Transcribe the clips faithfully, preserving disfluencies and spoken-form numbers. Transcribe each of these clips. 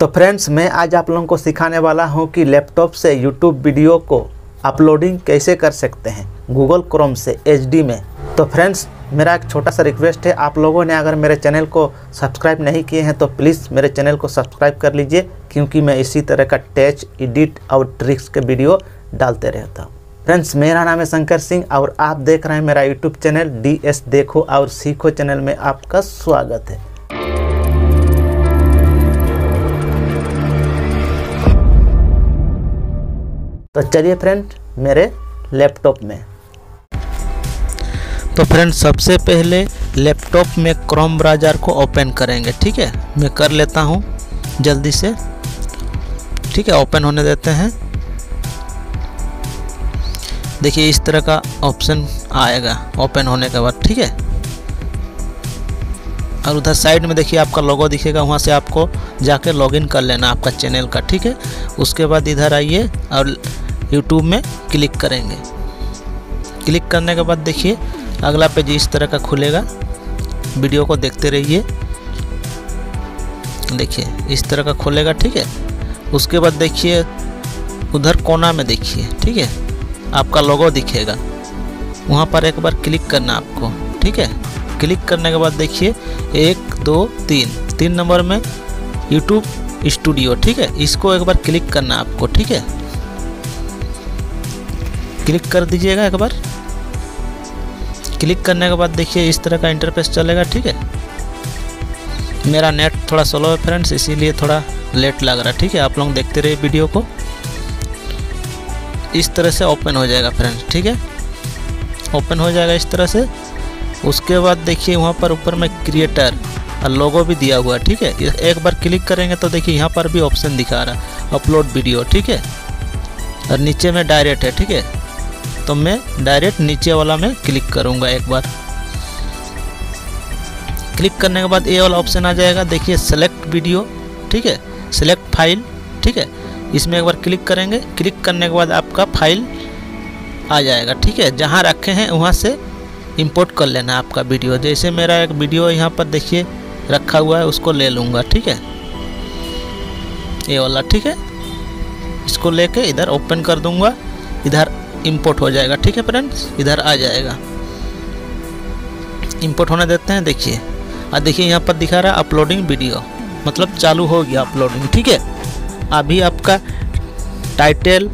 तो फ्रेंड्स, मैं आज आप लोगों को सिखाने वाला हूं कि लैपटॉप से यूट्यूब वीडियो को अपलोडिंग कैसे कर सकते हैं गूगल क्रोम से एचडी में। तो फ्रेंड्स, मेरा एक छोटा सा रिक्वेस्ट है, आप लोगों ने अगर मेरे चैनल को सब्सक्राइब नहीं किए हैं तो प्लीज़ मेरे चैनल को सब्सक्राइब कर लीजिए, क्योंकि मैं इसी तरह का टैच, एडिट और ट्रिक्स के वीडियो डालते रहता हूँ। फ्रेंड्स, मेरा नाम है शंकर सिंह और आप देख रहे हैं मेरा यूट्यूब चैनल डीएस देखो और सीखो। चैनल में आपका स्वागत है। तो चलिए फ्रेंड, मेरे लैपटॉप में, तो फ्रेंड सबसे पहले लैपटॉप में क्रोम ब्राउज़र को ओपन करेंगे। ठीक है, मैं कर लेता हूँ जल्दी से। ठीक है, ओपन होने देते हैं। देखिए इस तरह का ऑप्शन आएगा ओपन होने के बाद। ठीक है, और उधर साइड में देखिए आपका लोगो दिखेगा, वहाँ से आपको जाके लॉगिन कर लेना आपका चैनल का। ठीक है, उसके बाद इधर आइए और यूट्यूब में क्लिक करेंगे। क्लिक करने के बाद देखिए अगला पेज इस तरह का खुलेगा। वीडियो को देखते रहिए, देखिए इस तरह का खुलेगा। ठीक है, उसके बाद देखिए उधर कोना में देखिए, ठीक है आपका लोगो दिखेगा, वहाँ पर एक बार क्लिक करना आपको। ठीक है, क्लिक करने के बाद देखिए एक दो तीन तीन नंबर में यूट्यूब स्टूडियो। ठीक है, इसको एक बार क्लिक करना आपको। ठीक है, क्लिक कर दीजिएगा एक बार। क्लिक करने के बाद देखिए इस तरह का इंटरफेस चलेगा। ठीक है, मेरा नेट थोड़ा स्लो है फ्रेंड्स, इसीलिए थोड़ा लेट लग रहा है। ठीक है, आप लोग देखते रहिए वीडियो को। इस तरह से ओपन हो जाएगा फ्रेंड्स। ठीक है, ओपन हो जाएगा इस तरह से। उसके बाद देखिए वहाँ पर ऊपर में क्रिएटर और लोगो भी दिया हुआ है। ठीक है, एक बार क्लिक करेंगे तो देखिए यहाँ पर भी ऑप्शन दिखा रहा है अपलोड वीडियो। ठीक है, और नीचे में डायरेक्ट है। ठीक है, तो मैं डायरेक्ट नीचे वाला में क्लिक करूँगा एक बार। क्लिक करने के बाद ये वाला ऑप्शन आ जाएगा, देखिए सेलेक्ट वीडियो। ठीक है, सेलेक्ट फाइल। ठीक है, इसमें एक बार क्लिक करेंगे। क्लिक करने के बाद आपका फाइल आ जाएगा। ठीक है, जहाँ रखे हैं वहाँ से इंपोर्ट कर लेना आपका वीडियो। जैसे मेरा एक वीडियो यहाँ पर देखिए रखा हुआ है, उसको ले लूँगा। ठीक है, ये वाला। ठीक है, इसको लेके इधर ओपन कर दूँगा, इधर इंपोर्ट हो जाएगा। ठीक है फ्रेंड्स, इधर आ जाएगा, इंपोर्ट होने देते हैं। देखिए, और देखिए यहाँ पर दिखा रहा है अपलोडिंग वीडियो, मतलब चालू हो गया अपलोडिंग। ठीक है, अभी आपका टाइटल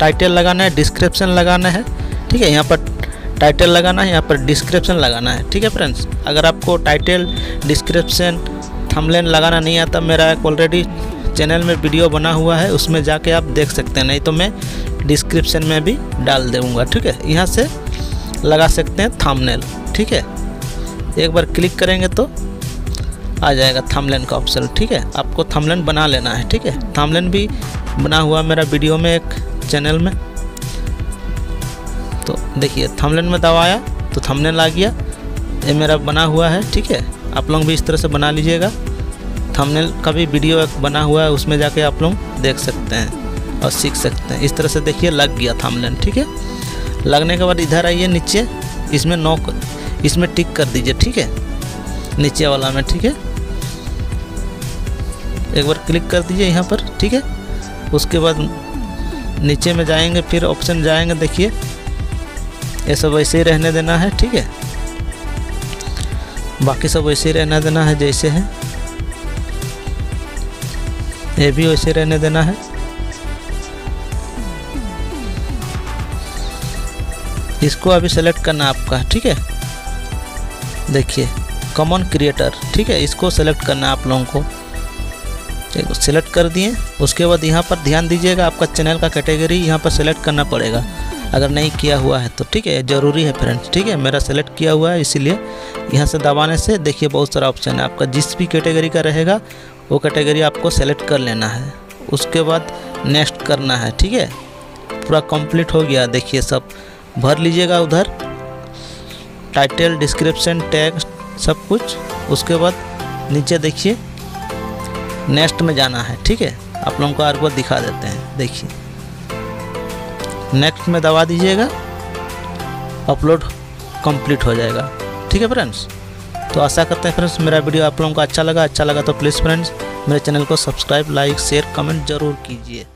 टाइटल लगाना है, डिस्क्रिप्शन लगाना है। ठीक है, यहाँ पर टाइटल लगाना है, यहाँ पर डिस्क्रिप्शन लगाना है। ठीक है फ्रेंड्स, अगर आपको टाइटल, डिस्क्रिप्शन, थंबनेल लगाना नहीं आता, मेरा एक ऑलरेडी चैनल में वीडियो बना हुआ है, उसमें जाके आप देख सकते हैं, नहीं तो मैं डिस्क्रिप्शन में भी डाल दूँगा। ठीक है, यहाँ से लगा सकते हैं थंबनेल। ठीक है, एक बार क्लिक करेंगे तो आ जाएगा थंबनेल का ऑप्शन। ठीक है, आपको थंबनेल बना लेना है। ठीक है, थंबनेल भी बना हुआ मेरा वीडियो में, एक चैनल में। तो देखिए थंबनेल में दबाया तो थंबनेल आ गया, ये मेरा बना हुआ है। ठीक है, आप लोग भी इस तरह से बना लीजिएगा। थंबनेल का भी वीडियो एक बना हुआ है, उसमें जाके आप लोग देख सकते हैं और सीख सकते हैं। इस तरह से देखिए लग गया थंबनेल। ठीक है, लगने के बाद इधर आइए नीचे, इसमें नो इसमें टिक कर दीजिए। ठीक है, नीचे वाला में। ठीक है, एक बार क्लिक कर दीजिए यहाँ पर। ठीक है, उसके बाद नीचे में जाएंगे, फिर ऑप्शन जाएंगे। देखिए ये सब वैसे ही रहने देना है। ठीक है, बाकी सब वैसे ही रहने देना है, जैसे है ये भी वैसे रहने देना है। इसको अभी सेलेक्ट करना आपका। ठीक है, देखिए कॉमन क्रिएटर। ठीक है, इसको सेलेक्ट करना आप लोगों को। सेलेक्ट कर दिए, उसके बाद यहाँ पर ध्यान दीजिएगा, आपका चैनल का कैटेगरी यहाँ पर सेलेक्ट करना पड़ेगा, अगर नहीं किया हुआ है तो। ठीक है, ज़रूरी है फ्रेंड्स। ठीक है, मेरा सेलेक्ट किया हुआ है, इसीलिए यहाँ से दबाने से देखिए बहुत सारा ऑप्शन है। आपका जिस भी कैटेगरी का रहेगा वो कैटेगरी आपको सेलेक्ट कर लेना है, उसके बाद नेक्स्ट करना है। ठीक है, पूरा कंप्लीट हो गया। देखिए सब भर लीजिएगा उधर, टाइटल, डिस्क्रिप्शन, टेक्स्ट, सब कुछ। उसके बाद नीचे देखिए नेक्स्ट में जाना है। ठीक है, आप लोगों को एक बार दिखा देते हैं। देखिए नेक्स्ट में दबा दीजिएगा, अपलोड कंप्लीट हो जाएगा। ठीक है फ्रेंड्स, तो आशा करते हैं फ्रेंड्स मेरा वीडियो आप लोगों को अच्छा लगा। अच्छा लगा तो प्लीज़ फ्रेंड्स मेरे चैनल को सब्सक्राइब, लाइक, शेयर, कमेंट जरूर कीजिए।